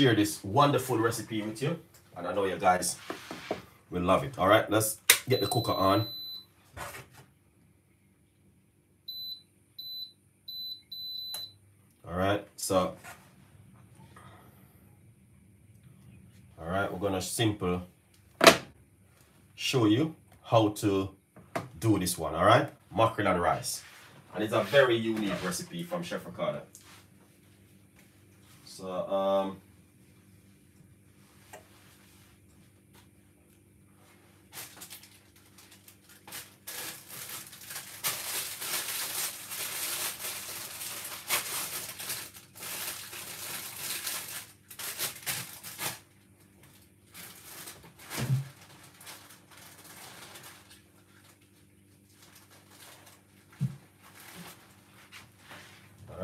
share this wonderful recipe with you, and I know you guys will love it. All right, let's get the cooker on. All right, so all right, we're gonna simple show you how to do this one. All right, mackerel and rice, and it's a very unique recipe from Chef Ricardo. So all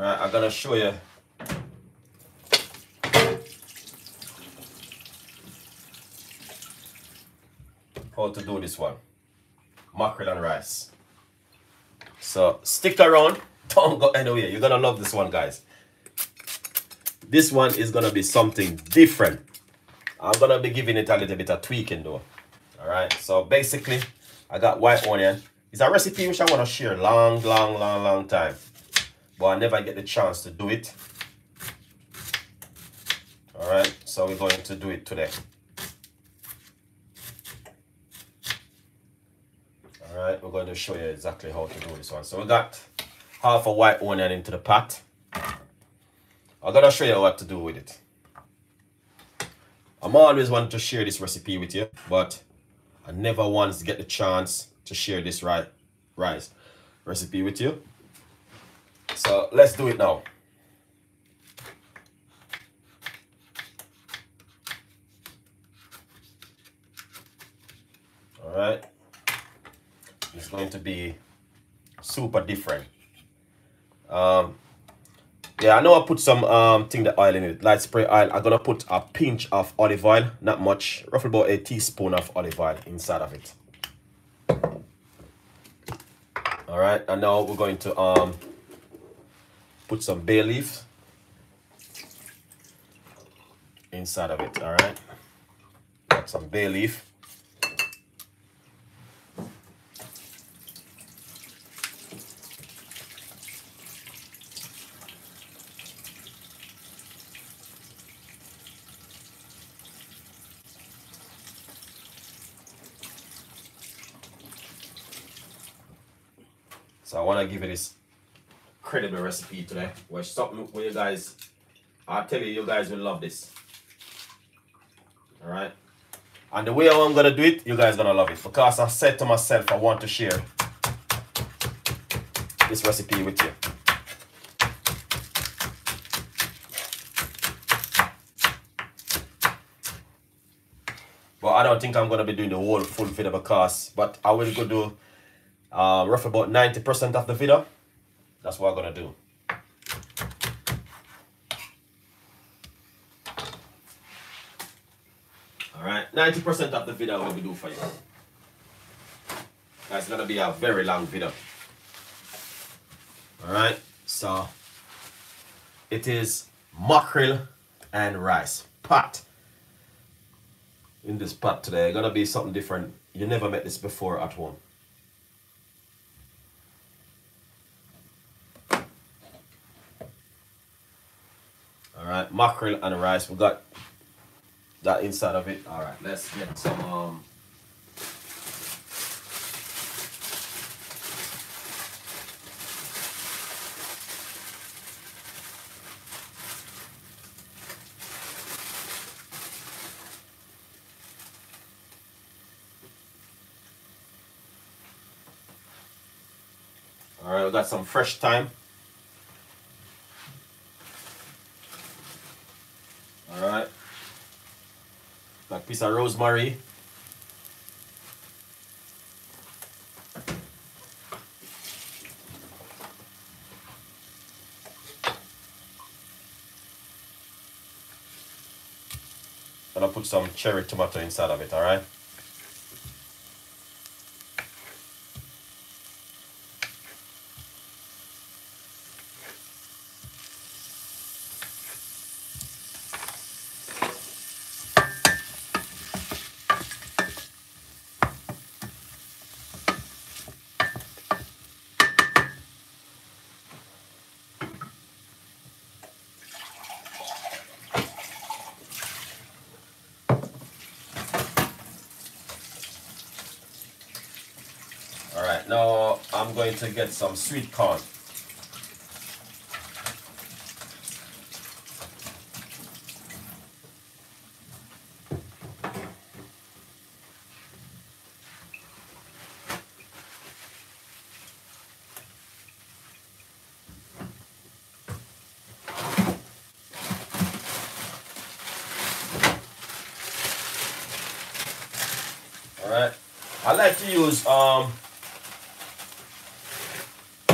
right, I'm gonna show you how to do this one, mackerel and rice. So stick around, don't go anywhere. You're gonna love this one, guys. This one is gonna be something different. I'm gonna be giving it a little bit of tweaking though. All right, so basically I got white onion. It's a recipe which I want to share long time, but I never get the chance to do it. All right, so we're going to do it today. Alright, we're going to show you exactly how to do this one. So we got half a white onion into the pot. I'm going to show you what to do with it. I'm always wanting to share this recipe with you, but I never once get the chance to share this rice recipe with you. So let's do it now. Alright. It's going to be super different. Yeah, I know I put some the oil in it, light spray oil. I'm gonna put a pinch of olive oil, not much, roughly about a teaspoon of olive oil inside of it. All right, and now we're going to put some bay leaf inside of it. All right, got some bay leaf. So I want to give you this incredible recipe today. Well, something for you guys. I'll tell you, you guys will love this. All right. And the way I'm going to do it, you guys are going to love it. Because I said to myself, I want to share this recipe with you. But I don't think I'm going to be doing the whole full video because, but I will go do roughly about 90% of the video. That's what I'm gonna do. All right, 90% of the video will be do for you. That's gonna be a very long video. All right, so it is mackerel and rice pot. In this pot today, gonna be something different. You never met this before at home. Alright, mackerel and rice. We got that inside of it. Alright, let's get some alright, we got some fresh thyme. Piece of rosemary. And I'll put some cherry tomato inside of it, all right? to get some sweet corn. I like to use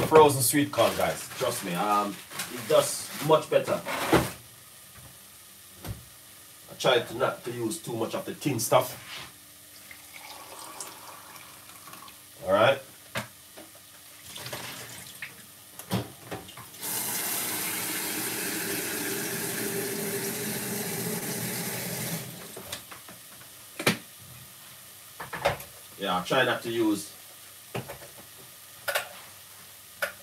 frozen sweet corn, guys. Trust me, it does much better. I try to not to use too much of the thin stuff. All right. Yeah, I try not to use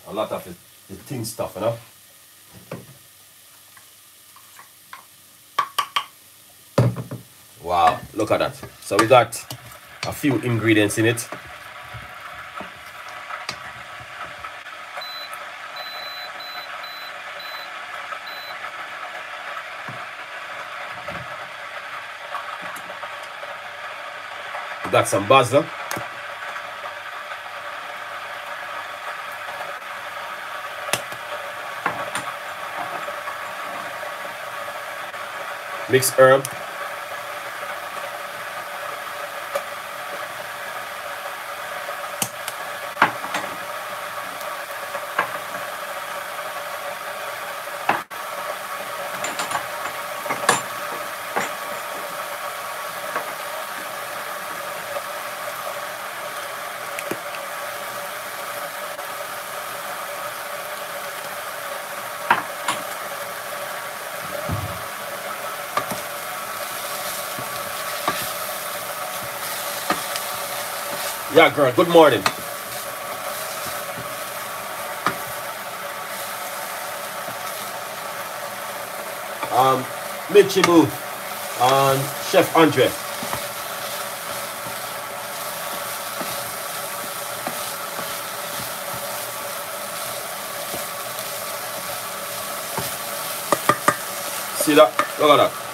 a lot of the thin stuff, you know. Wow, look at that. So we got a few ingredients in it. We got some basil. Mixed herb. Yeah, girl, good morning. Michibu and Chef Andre. See that? Look at that.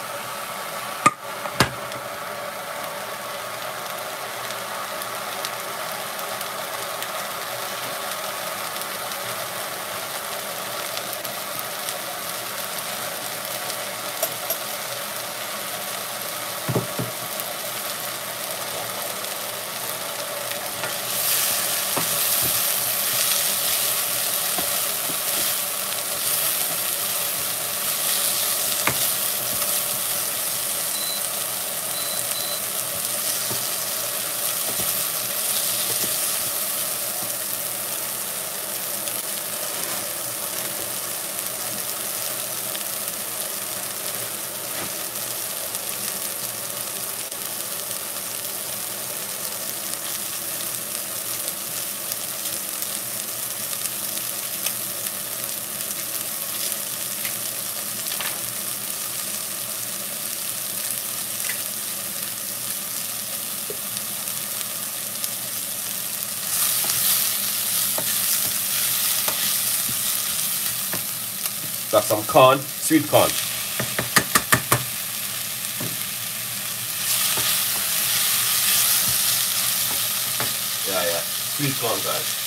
Got some corn, sweet corn. Yeah, yeah, sweet corn, guys.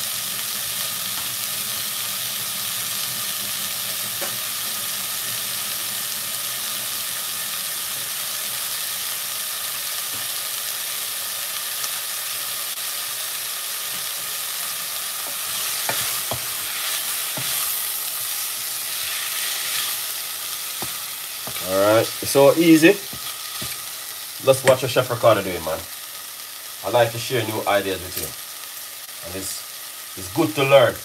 Alright, so easy. Let's watch what Chef Ricardo doing, man. I like to share new ideas with you. And it's good to learn.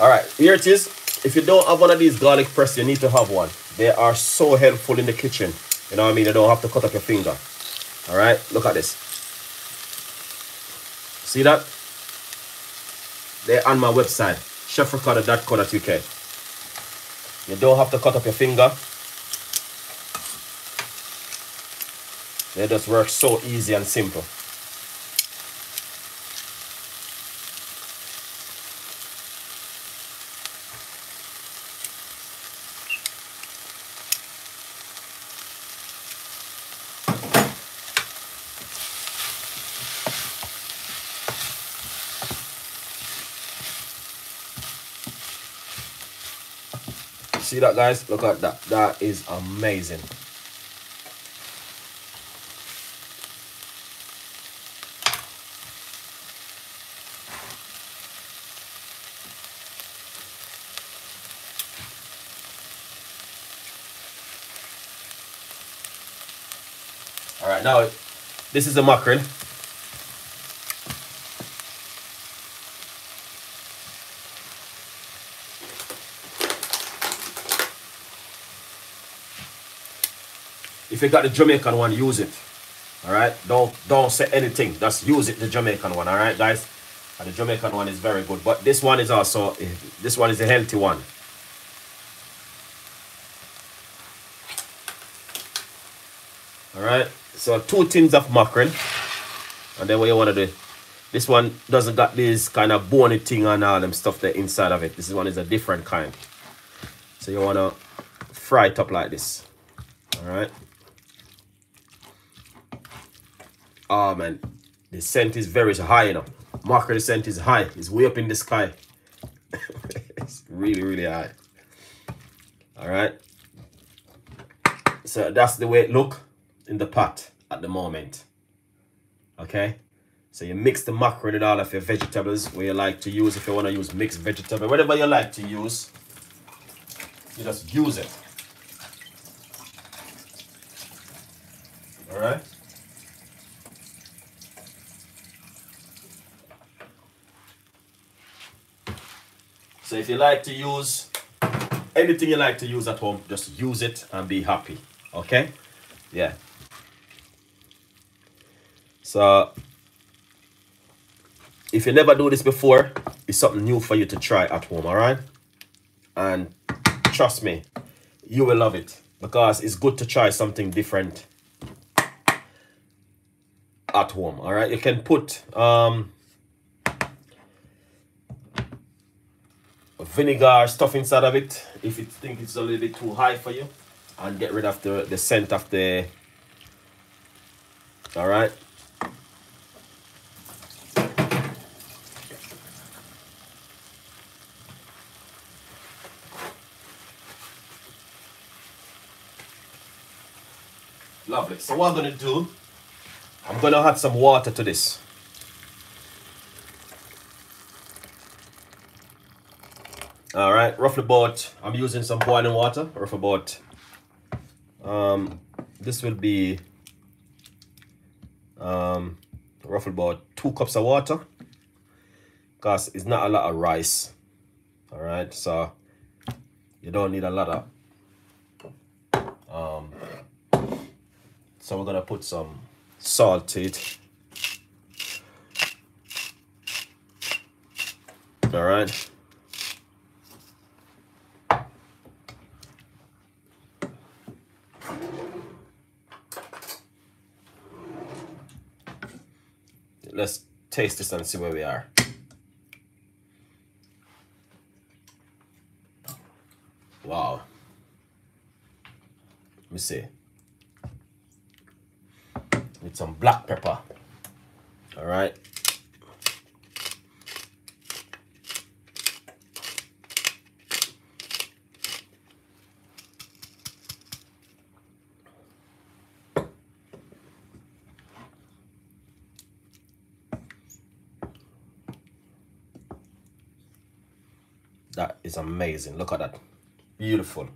All right, here it is. If you don't have one of these garlic press, you need to have one. They are so helpful in the kitchen. You know what I mean? You don't have to cut up your finger. All right, look at this. See that? They're on my website, chefricardo.co.uk. You don't have to cut up your finger. They just work so easy and simple. See that, guys? Look at that. That is amazing. All right, now this is the mackerel. If you got the Jamaican one, use it. All right, don't say anything. Just use it, the Jamaican one. All right, guys, and the Jamaican one is very good, but this one is also, this one is a healthy one. All right, so 2 tins of mackerel, and then what you want to do. This one doesn't got this kind of bony thing and all them stuff there inside of it. This one is a different kind. So you want to fry it up like this. All right. Oh man, the scent is very high, you know. Mackerel scent is high. It's way up in the sky. It's really, really high. All right. So that's the way it looks in the pot at the moment. Okay. So you mix the mackerel with all of your vegetables where you like to use. If you want to use mixed vegetable, whatever you like to use, you just use it. All right. So if you like to use anything you like to use at home, just use it and be happy. Okay? Yeah. So if you never do this before, it's something new for you to try at home, all right? And trust me, you will love it because it's good to try something different at home, all right? You can put vinegar stuff inside of it if you think it's a little bit too high for you, and get rid of the scent of the, all right. Lovely. So what I'm gonna do, I'm gonna add some water to this. All right, roughly about, I'm using some boiling water, roughly about, this will be roughly about 2 cups of water, because it's not a lot of rice, all right? So you don't need a lot of, so we're gonna put some salt to it, all right? Let's taste this and see where we are. Wow. Let me see. With some black pepper. All right. That is amazing. Look at that. Beautiful.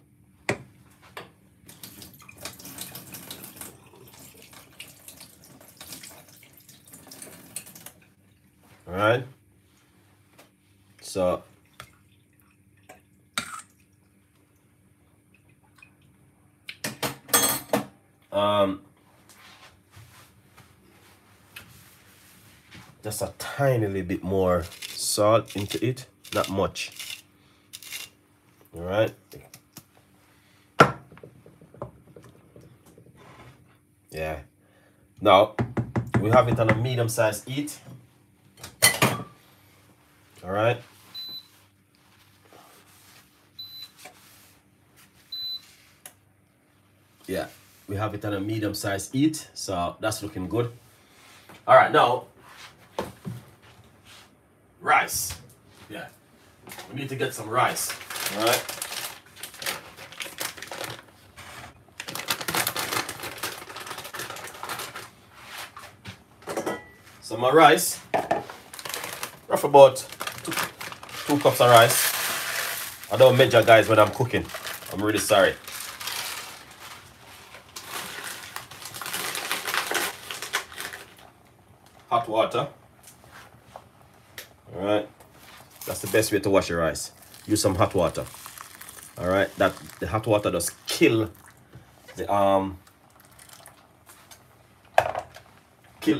All right. So Just a tiny little bit more salt into it, not much. All right. Yeah. Now we have it on a medium-sized heat. All right. Yeah, we have it on a medium-sized heat, so that's looking good. All right, now rice. Yeah, we need to get some rice. All right. So my rice, rough about two cups of rice. I don't measure, guys, when I'm cooking. I'm really sorry. Hot water. All right, that's the best way to wash your rice. Use some hot water. All right, that the hot water does kill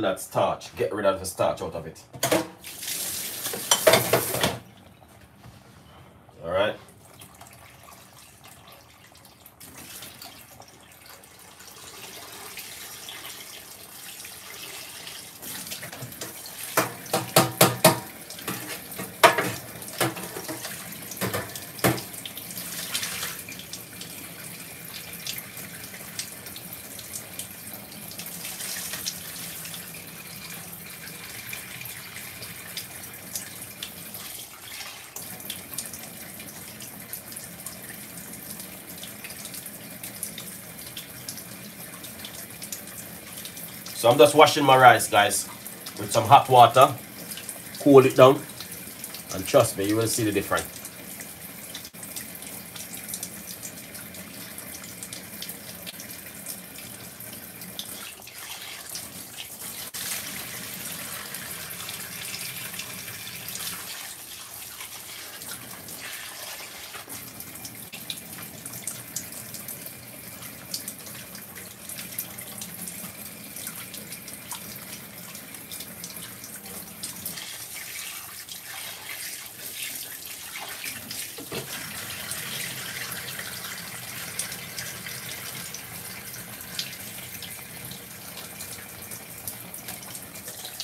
that starch. Get rid of the starch out of it. All right. So I'm just washing my rice, guys, with some hot water, cool it down, and trust me, you will see the difference.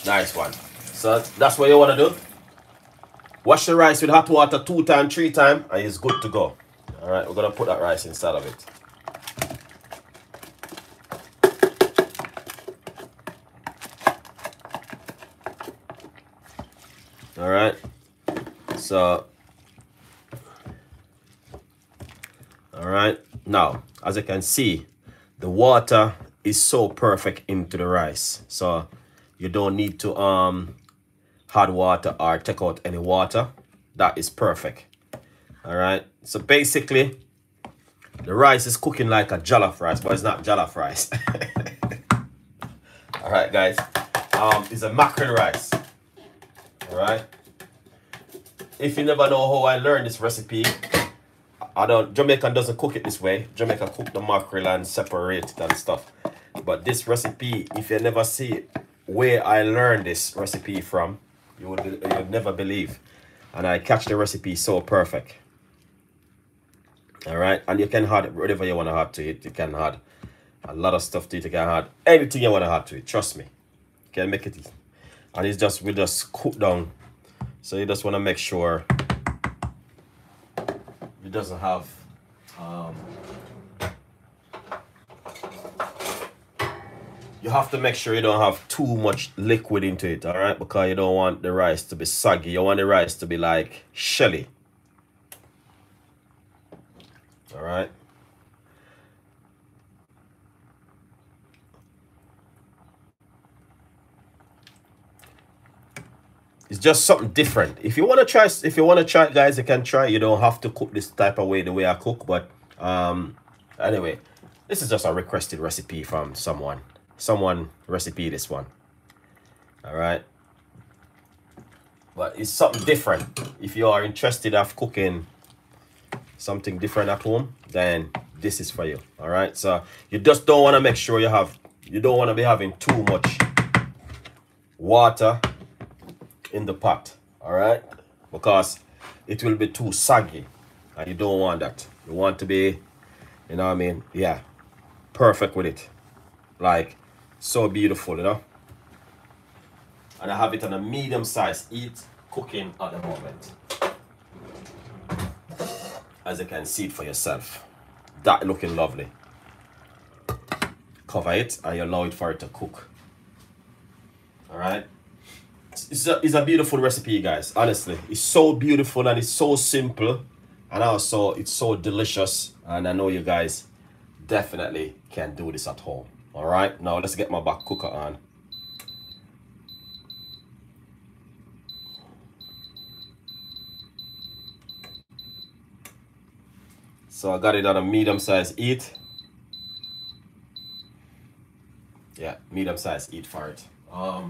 Nice one. So that's what you want to do. Wash the rice with hot water 2 times, 3 times, and it's good to go. All right, we're going to put that rice inside of it. All right. So, all right. Now, as you can see, the water is so perfect into the rice. So, you don't need to hot water or take out any water. That is perfect. All right. So basically, the rice is cooking like a jollof rice, but it's not jollof rice. All right, guys. It's a mackerel rice. All right. If you never know how I learned this recipe, Jamaican doesn't cook it this way. Jamaica cook the mackerel and separate it and stuff. But this recipe, if you never see it, where I learned this recipe from, you would never believe. And I catch the recipe so perfect. All right, and you can add whatever you want to add to it. You can add a lot of stuff to it. You can add anything you want to add to it. Trust me, you can make it easy. And it's just, we just cook down. So you just want to make sure it doesn't have you have to make sure you don't have too much liquid into it, all right? Because you don't want the rice to be soggy. You want the rice to be like shelly. All right? It's just something different. If you want to try, guys, you can try. You don't have to cook this type of way, the way I cook. But anyway, this is just a requested recipe from someone. Someone recipe this one. All right, but it's something different. If you are interested of cooking something different at home, then this is for you. All right, so you just don't want to make sure you have, you don't want to be having too much water in the pot, all right, because it will be too saggy and you don't want that. You want to be, you know what I mean, yeah, perfect with it, like so beautiful, you know. And I have it on a medium-sized heat cooking at the moment, as you can see it for yourself. That looking lovely. Cover it and you allow it for it to cook. All right, it's a beautiful recipe, you guys. Honestly, it's so beautiful and it's so simple, and also it's so delicious. And I know you guys definitely can do this at home. All right, now let's get my back cooker on. So I got it on a medium-sized heat. Yeah, medium-sized heat for it. I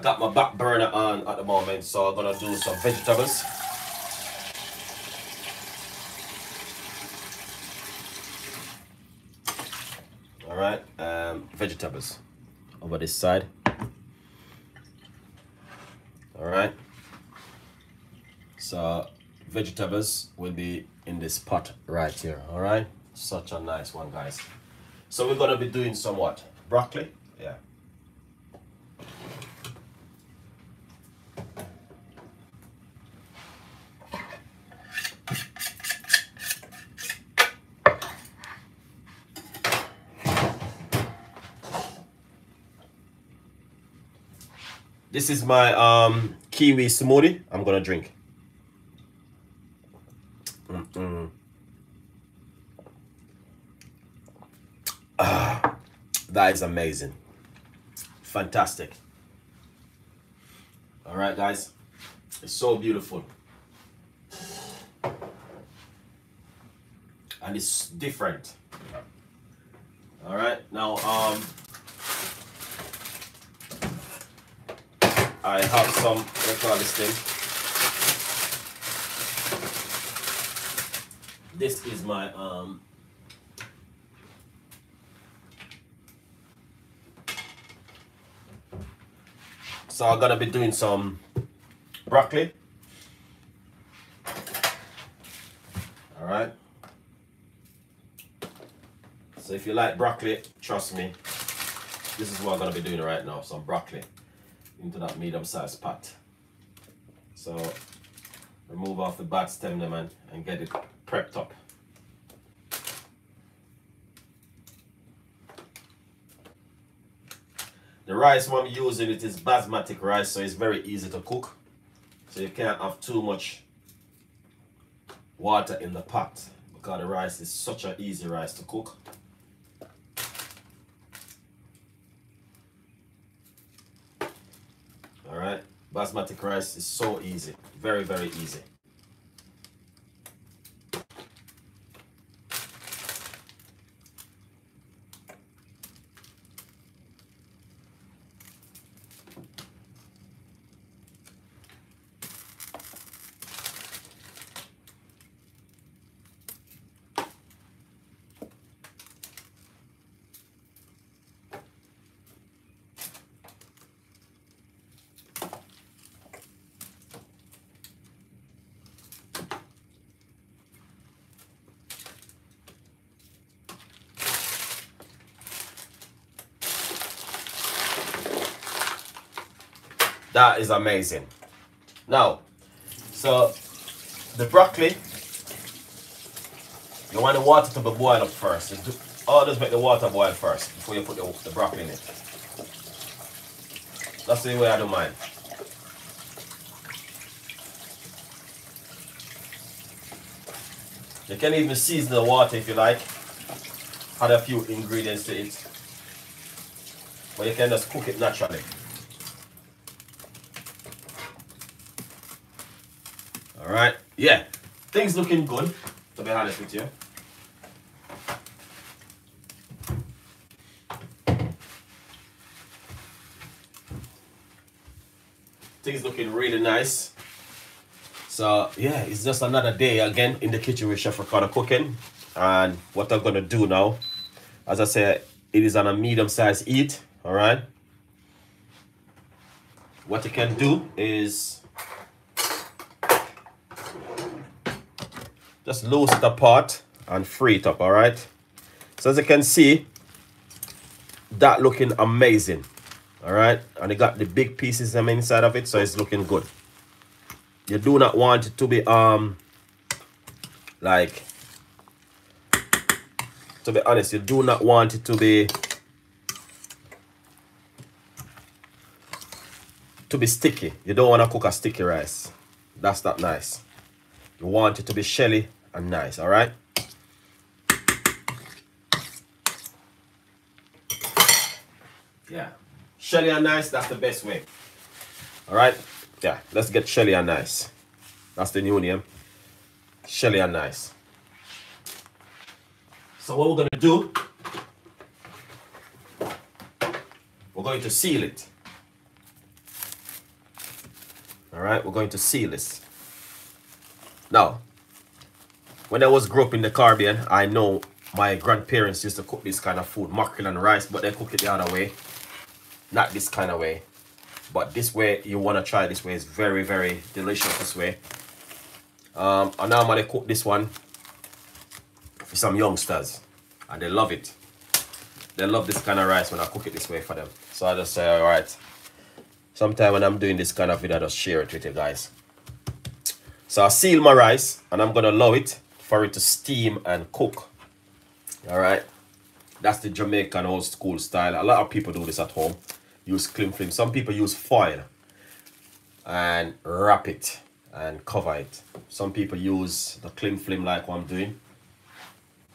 got my back burner on at the moment, so I'm gonna do some vegetables. All right, vegetables over this side. All right, so vegetables will be in this pot right here. All right, such a nice one, guys. So we're gonna be doing some what? Broccoli, yeah. This is my kiwi smoothie I'm gonna drink. That is amazing. Fantastic. All right, guys, it's so beautiful. And it's different. All right, now, I have some, let's try this thing. This is my so I'm gonna be doing some broccoli. All right. So if you like broccoli, trust me, this is what I'm gonna be doing right now, some broccoli into that medium-sized pot. So remove off the bad stem them and get it prepped up. The rice I'm using, it is basmati rice, so it's very easy to cook. So you can't have too much water in the pot because the rice is such an easy rice to cook. All right, basmati rice is so easy, very, very easy. That is amazing. Now, so the broccoli, you want the water to be boiled up first. You always make the water boil first before you put the broccoli in it. That's the way I do mine. You can even season the water if you like. Add a few ingredients to it. But you can just cook it naturally. All right, yeah, things looking good, to be honest with you. Things looking really nice. So yeah, it's just another day again in the kitchen with Chef Ricardo Cooking. And what I'm gonna do now, as I said, it is on a medium-sized heat. All right. What you can do is just loose it apart and free it up. All right. So as you can see, that looking amazing. All right. And it got the big pieces inside of it, so it's looking good. You do not want it to be like, to be honest, you do not want it to be sticky. You don't want to cook a sticky rice. That's not nice. You want it to be shelly and nice. All right. Yeah, shelly and nice, that's the best way. All right. Yeah, let's get shelly and nice. That's the new name, shelly and nice. So what we're going to do, we're going to seal it. All right, we're going to seal this. Now, when I was grew up in the Caribbean, I know my grandparents used to cook this kind of food, mackerel and rice, but they cook it the other way. Not this kind of way, but this way, you want to try this way. It's very, very delicious this way. And now I'm going to cook this one for some youngsters, and they love it. They love this kind of rice when I cook it this way for them. So I just say, all right. Sometime when I'm doing this kind of video, I just share it with you guys. So I seal my rice and I'm going to allow it for it to steam and cook. All right. That's the Jamaican old school style. A lot of people do this at home. Use cling film. Some people use foil and wrap it and cover it. Some people use the cling film like what I'm doing.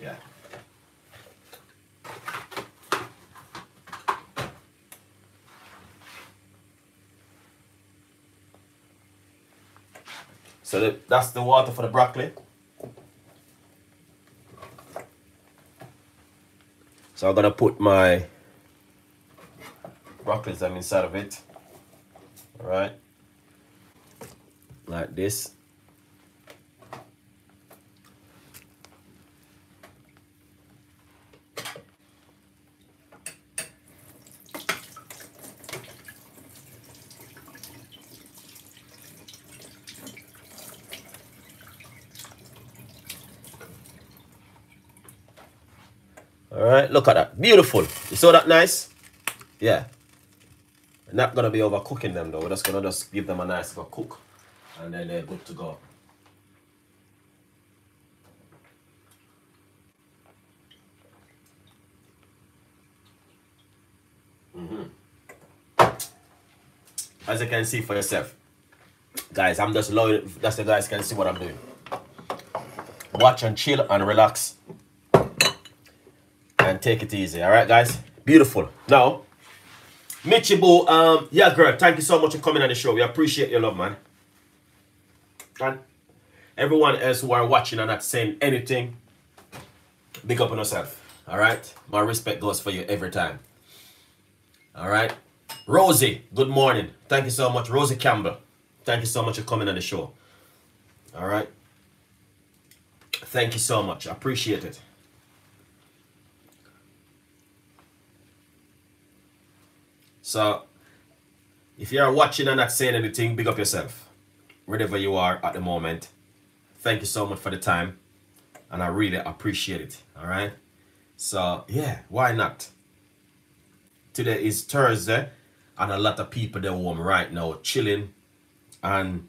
Yeah. So that's the water for the broccoli. So I'm gonna put my broccoli inside of it. All right, like this. All right, look at that. Beautiful. You saw that nice? Yeah. We're not going to be overcooking them, though. We're just going to just give them a nice little cook. And then they're good to go. As you can see for yourself. Guys, I'm just loading. That's the guys can see what I'm doing. Watch and chill and relax. And take it easy. All right, guys. Beautiful. Now, Michibo, yeah, girl, thank you so much for coming on the show. We appreciate your love, man. And everyone else who are watching and not saying anything, big up on yourself. All right, my respect goes for you every time. All right, Rosie, good morning. Thank you so much, Rosie Campbell. Thank you so much for coming on the show. All right, thank you so much. I appreciate it. So, if you are watching and not saying anything, big up yourself, wherever you are at the moment. Thank you so much for the time, and I really appreciate it, all right? So, yeah, why not? Today is Thursday, and a lot of people they're home right now, chilling, and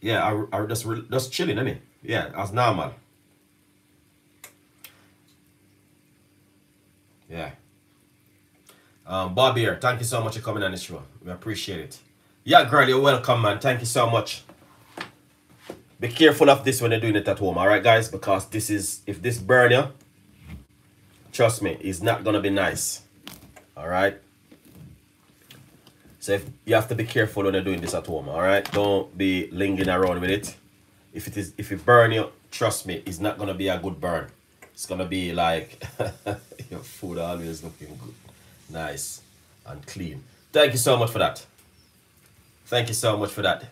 yeah, I just chilling, innit? Yeah, as normal. Yeah. Bob here, thank you so much for coming on the show. We appreciate it. Yeah, girl, you're welcome, man. Thank you so much. Be careful of this when you're doing it at home, all right, guys? Because this is, if this burn you, trust me, it's not going to be nice, all right? So if, you have to be careful when you're doing this at home, all right? Don't be lingering around with it. If it burn you, trust me, it's not going to be a good burn. It's going to be like, your food always looking good. Nice and clean. Thank you so much for that. Thank you so much for that.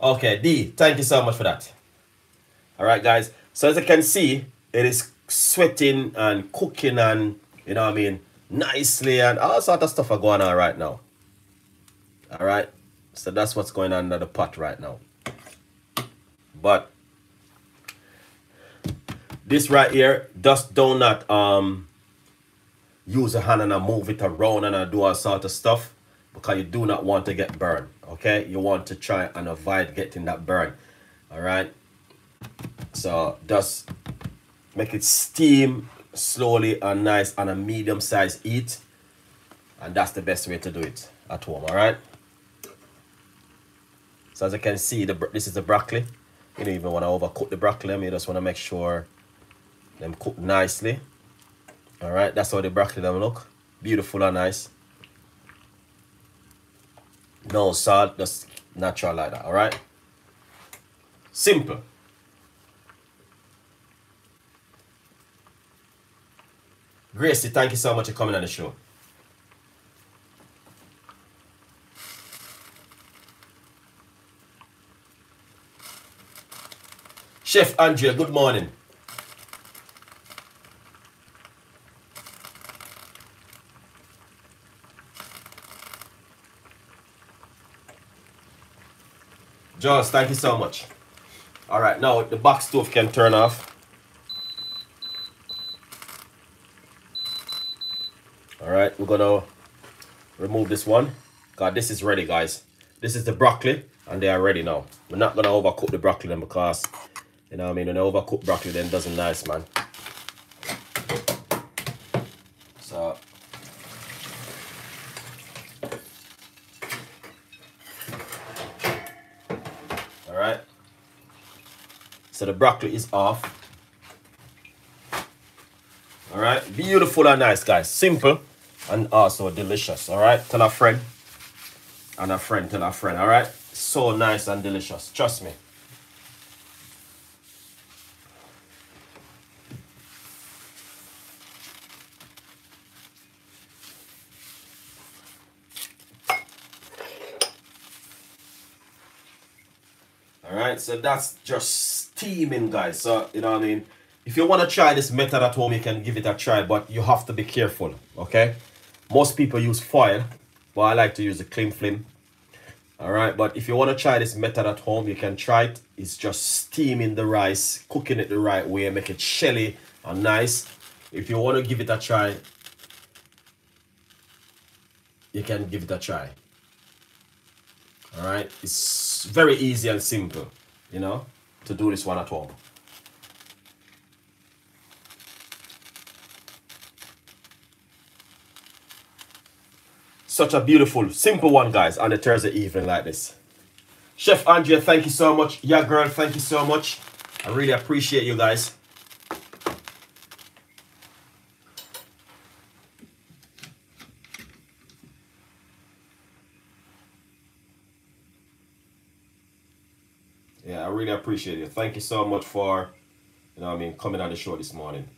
Okay, D, thank you so much for that. All right, guys. So as you can see, it is sweating and cooking and, you know what I mean, nicely, and all sort of stuff are going on right now. All right. So that's what's going on in the pot right now. But this right here, just do not use a hand and move it around and do all sort of stuff, because you do not want to get burned, okay? You want to try and avoid getting that burn, all right? So just make it steam slowly and nice on a medium-sized heat, and that's the best way to do it at home, all right? So as you can see, this is the broccoli. You don't even want to overcook the broccoli. I mean, you just want to make sure them cook nicely. All right, that's how the broccoli them look. Beautiful and nice. No salt, just natural like that, all right? Simple. Gracie, thank you so much for coming on the show. Chef Andrea, good morning. Jaws, thank you so much. All right, now the box stove can turn off. All right, we're gonna remove this one. God, this is ready, guys. This is the broccoli, and they are ready now. We're not gonna overcook the broccoli then, because, you know what I mean, when I overcook broccoli then it doesn't nice, man. So alright. So the broccoli is off. Alright, beautiful and nice, guys. Simple and also delicious. Alright, tell a friend. And a friend, tell a friend, alright? So nice and delicious. Trust me. Alright, so that's just steaming, guys. So, you know what I mean? If you want to try this method at home, you can give it a try, but you have to be careful, okay? Most people use foil, but I like to use the cling film. Alright, but if you want to try this method at home, you can try it. It's just steaming the rice, cooking it the right way, make it shelly and nice. If you want to give it a try, you can give it a try. Alright, it's very easy and simple, you know, to do this one at home. Such a beautiful, simple one, guys, on a Thursday evening like this. Chef Andrea, thank you so much. Yeah, girl, thank you so much. I really appreciate you guys. Yeah, I really appreciate it. Thank you so much for, you know what I mean, coming on the show this morning.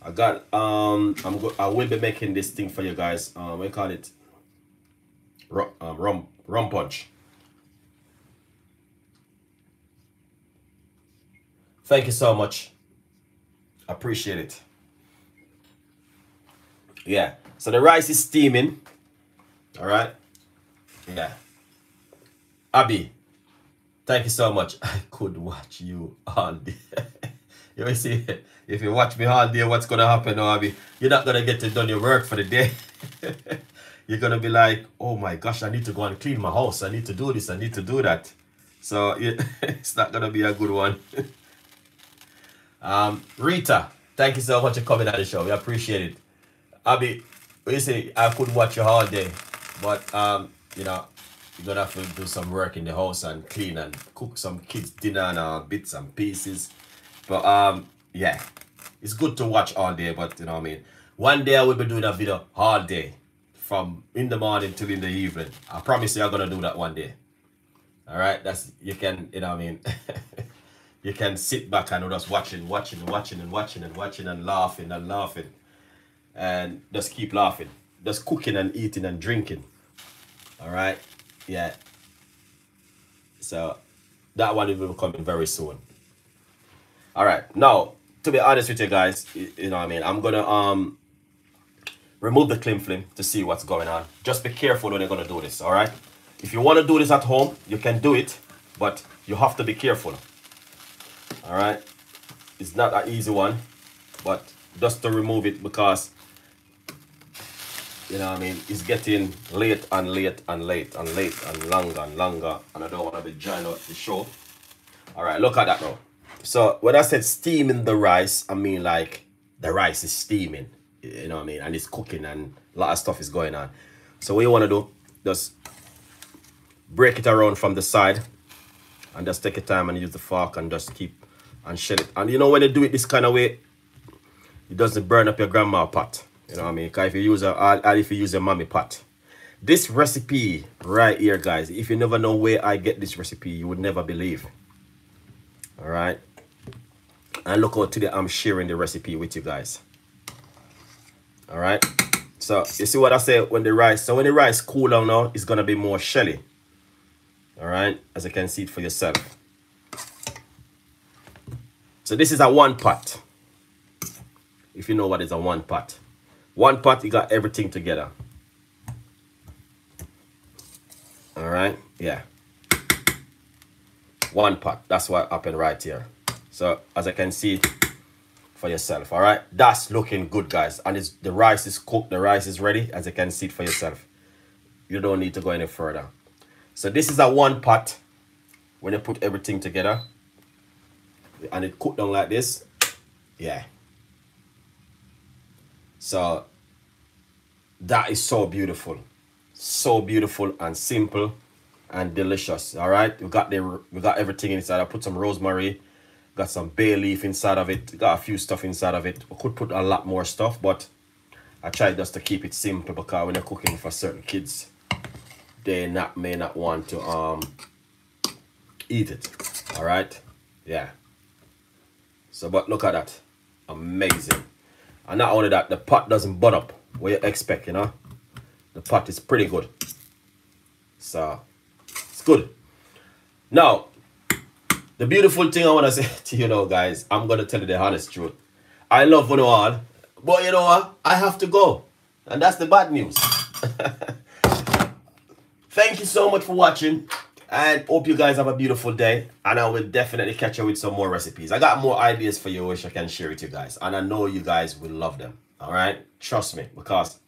I got I will be making this thing for you guys. We call it rum punch. Thank you so much. Appreciate it. Yeah. So the rice is steaming. All right. Yeah. Abby, thank you so much. I could watch you all day. You will see, if you watch me all day, what's going to happen, no, Abby? You're not going to get to done your work for the day. You're going to be like, oh my gosh, I need to go and clean my house. I need to do this. I need to do that. So it's not going to be a good one. Rita, thank you so much for coming on the show. We appreciate it. Abby, you see, I could watch you all day, but you know, you're gonna have to do some work in the house and clean and cook some kids' dinner and bits and pieces. But yeah, it's good to watch all day, but you know what I mean. One day I will be doing a video all day, from in the morning till in the evening. I promise you, I'm gonna do that one day. All right, that's, you can, you know what I mean? You can sit back and just watching and laughing and laughing. And just keep laughing. Just cooking and eating and drinking. All right, yeah. So that one will be coming very soon. All right, now, to be honest with you guys, you know what I mean? I'm going to remove the cling film to see what's going on. Just be careful when you're going to do this, all right? If you want to do this at home, you can do it, but you have to be careful. All right? It's not an easy one, but just to remove it because, you know what I mean, it's getting late and late and late and late and longer and longer, and I don't want to be joining up the show. All right, look at that now. So when I said steaming the rice, I mean like the rice is steaming, you know what I mean, and it's cooking and a lot of stuff is going on. So what you want to do, just break it around from the side and just take your time and use the fork and just keep and shell it. And you know, when you do it this kind of way, it doesn't burn up your grandma pot, you know what I mean, because if you use your mommy pot. This recipe right here, guys, if you never know where I get this recipe, you would never believe. All right, and look out, today I'm sharing the recipe with you guys. All right, so you see what I say, when the rice, so when the rice cool down now, it's gonna be more shelly. All right, as you can see it for yourself. So this is a one pot, if you know what is a one pot. One pot, you got everything together. All right, yeah, one pot. That's what happened right here. So as I can see for yourself, all right, that's looking good, guys. And it's, the rice is cooked, the rice is ready, as you can see it for yourself. You don't need to go any further. So this is a one pot. When you put everything together and it cooked down like this, yeah. So that is so beautiful and simple and delicious. All right, we got everything inside. I put some rosemary, got some bay leaf inside of it, got a few stuff inside of it. We could put a lot more stuff, but I tried just to keep it simple because when you're cooking for certain kids, they may not want to eat it. All right, yeah. So but look at that, amazing. And not only that, the pot doesn't butt up what you expect, you know. The pot is pretty good, so good. Now, the beautiful thing I want to say to you now, guys, I'm going to tell you the honest truth. I love you all, but you know what? I have to go. And that's the bad news. Thank you so much for watching. And hope you guys have a beautiful day. And I will definitely catch you with some more recipes. I got more ideas for you, which I can share with you guys. And I know you guys will love them. All right? Trust me, because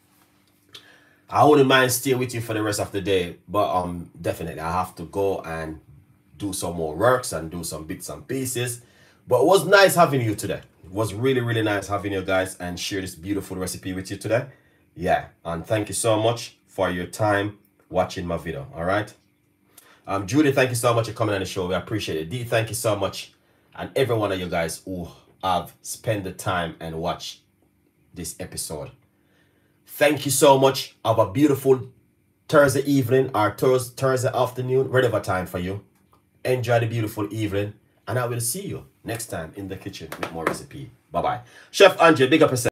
I wouldn't mind staying with you for the rest of the day, but definitely I have to go and do some more works and do some bits and pieces. But it was nice having you today. It was really, really nice having you guys and share this beautiful recipe with you today. Yeah, and thank you so much for your time watching my video, all right? Judy, thank you so much for coming on the show. We appreciate it. Dee, thank you so much. And every one of you guys who have spent the time and watched this episode. Thank you so much. Have a beautiful Thursday evening or Thursday afternoon, whatever time for you. Enjoy the beautiful evening, and I will see you next time in the kitchen with more recipe. Bye-bye. Chef Andre, big up yourself.